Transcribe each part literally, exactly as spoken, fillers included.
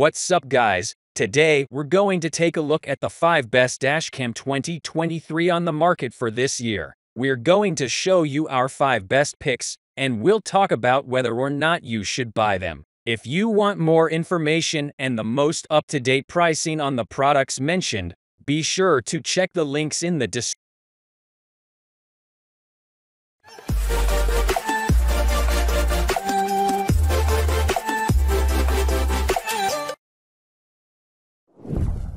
What's up, guys? Today, we're going to take a look at the five best dashcam twenty twenty-three on the market for this year. We're going to show you our five best picks, and we'll talk about whether or not you should buy them. If you want more information and the most up-to-date pricing on the products mentioned, be sure to check the links in the description.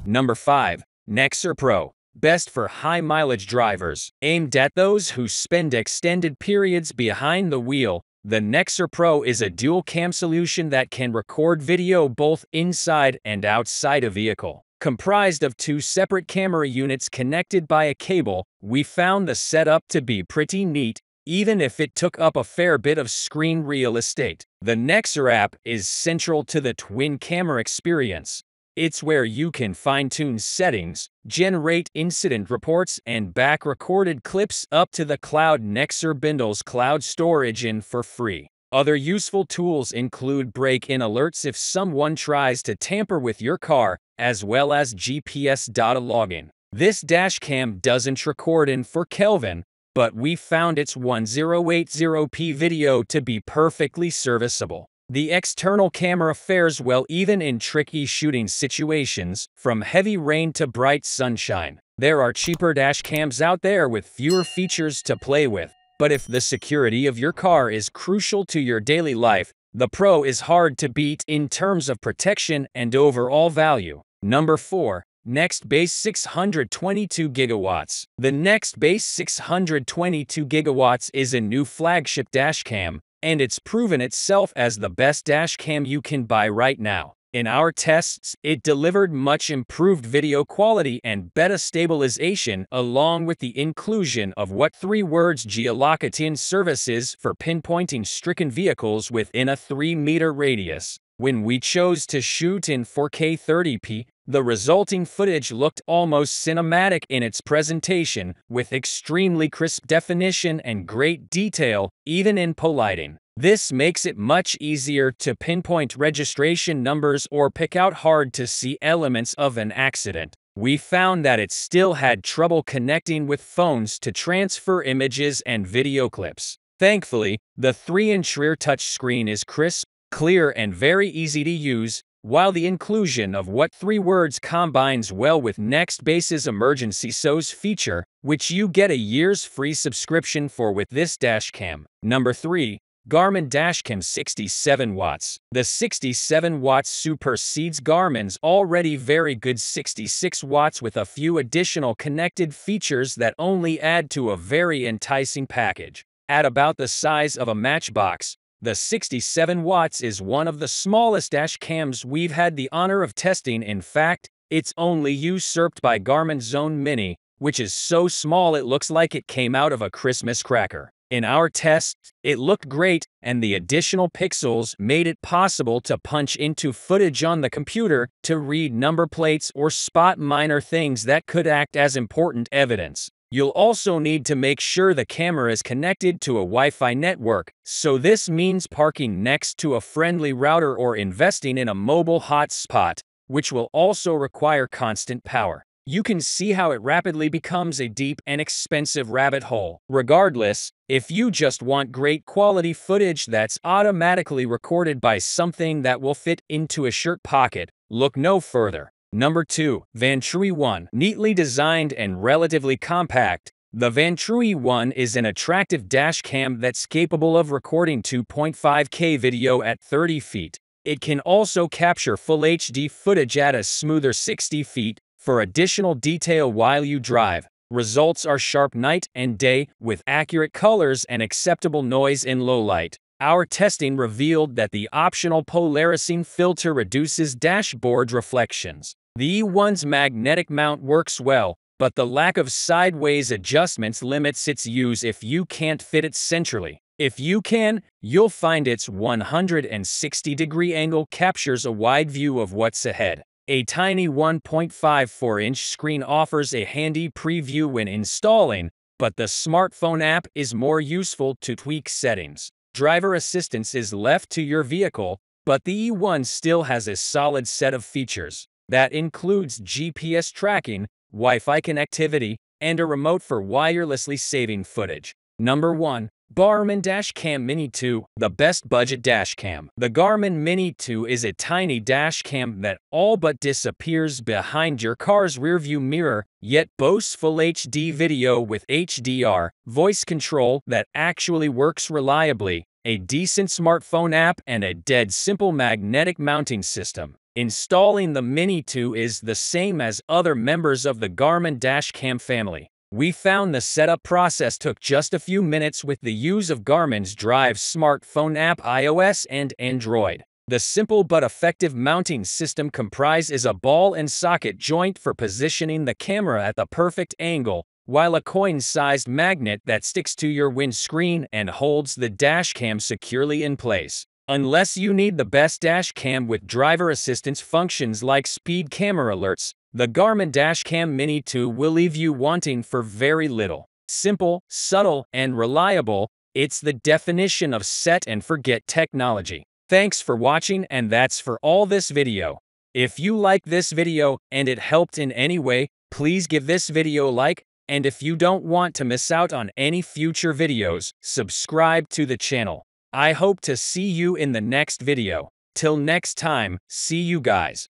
Number five. Nexar Pro. Best for high-mileage drivers. Aimed at those who spend extended periods behind the wheel, the Nexar Pro is a dual-cam solution that can record video both inside and outside a vehicle. Comprised of two separate camera units connected by a cable, we found the setup to be pretty neat, even if it took up a fair bit of screen real estate. The Nexar app is central to the twin-camera experience. It's where you can fine-tune settings, generate incident reports, and back recorded clips up to the cloud. Nexar bundles cloud storage in for free. Other useful tools include break-in alerts if someone tries to tamper with your car, as well as G P S data login. This dashcam doesn't record in for Kelvin, but we found its ten eighty p video to be perfectly serviceable. The external camera fares well even in tricky shooting situations, from heavy rain to bright sunshine. There are cheaper dashcams out there with fewer features to play with, but if the security of your car is crucial to your daily life, the Pro is hard to beat in terms of protection and overall value. Number four. Nextbase six hundred twenty-two gigawatts. The Nextbase six hundred twenty-two gigawatts is a new flagship dashcam, and it's proven itself as the best dashcam you can buy right now. In our tests, it delivered much improved video quality and better stabilization, along with the inclusion of What Three Words geolocating services for pinpointing stricken vehicles within a three meter radius. When we chose to shoot in four K thirty p, the resulting footage looked almost cinematic in its presentation, with extremely crisp definition and great detail, even in poor lighting. This makes it much easier to pinpoint registration numbers or pick out hard-to-see elements of an accident. We found that it still had trouble connecting with phones to transfer images and video clips. Thankfully, the three inch rear touchscreen is crisp, clear, and very easy to use, while the inclusion of What Three Words combines well with Nextbase's Emergency S O S feature, which you get a year's free subscription for with this dashcam. Number three. Garmin Dashcam sixty-seven watts. The sixty-seven watts supersedes Garmin's already very good sixty-six watts with a few additional connected features that only add to a very enticing package. At about the size of a matchbox, the sixty-seven watts is one of the smallest dashcams we've had the honor of testing. In fact, it's only usurped by Garmin's Zone Mini, which is so small it looks like it came out of a Christmas cracker. In our test, it looked great, and the additional pixels made it possible to punch into footage on the computer to read number plates or spot minor things that could act as important evidence. You'll also need to make sure the camera is connected to a Wi-Fi network, so this means parking next to a friendly router or investing in a mobile hotspot, which will also require constant power. You can see how it rapidly becomes a deep and expensive rabbit hole. Regardless, if you just want great quality footage that's automatically recorded by something that will fit into a shirt pocket, look no further. Number two. Vantrue E one. Neatly designed and relatively compact, the Vantrue E one is an attractive dashcam that's capable of recording two point five K video at thirty feet. It can also capture full H D footage at a smoother sixty feet for additional detail while you drive. Results are sharp night and day, with accurate colors and acceptable noise in low light. Our testing revealed that the optional polarizing filter reduces dashboard reflections. The E one's magnetic mount works well, but the lack of sideways adjustments limits its use if you can't fit it centrally. If you can, you'll find its one hundred sixty degree angle captures a wide view of what's ahead. A tiny one point five four inch screen offers a handy preview when installing, but the smartphone app is more useful to tweak settings. Driver assistance is left to your vehicle, But the E one still has a solid set of features. That includes G P S tracking, Wi-Fi connectivity, and a remote for wirelessly saving footage. Number one. Garmin Dash Cam Mini two, the best budget dash cam. The Garmin Mini two is a tiny dash cam that all but disappears behind your car's rearview mirror, yet boasts full H D video with H D R, voice control that actually works reliably, a decent smartphone app, and a dead simple magnetic mounting system. Installing the Mini two is the same as other members of the Garmin Dash Cam family. We found the setup process took just a few minutes with the use of Garmin's Drive smartphone app, iOS and Android. The simple but effective mounting system comprises a ball and socket joint for positioning the camera at the perfect angle, while a coin-sized magnet that sticks to your windscreen and holds the dash cam securely in place. Unless you need the best dash cam with driver assistance functions like speed camera alerts, the Garmin Dash Cam Mini two will leave you wanting for very little. Simple, subtle, and reliable, it's the definition of set and forget technology. Thanks for watching, and that's for all this video. If you like this video and it helped in any way, please give this video a like, and if you don't want to miss out on any future videos, subscribe to the channel. I hope to see you in the next video. Till next time, see you guys.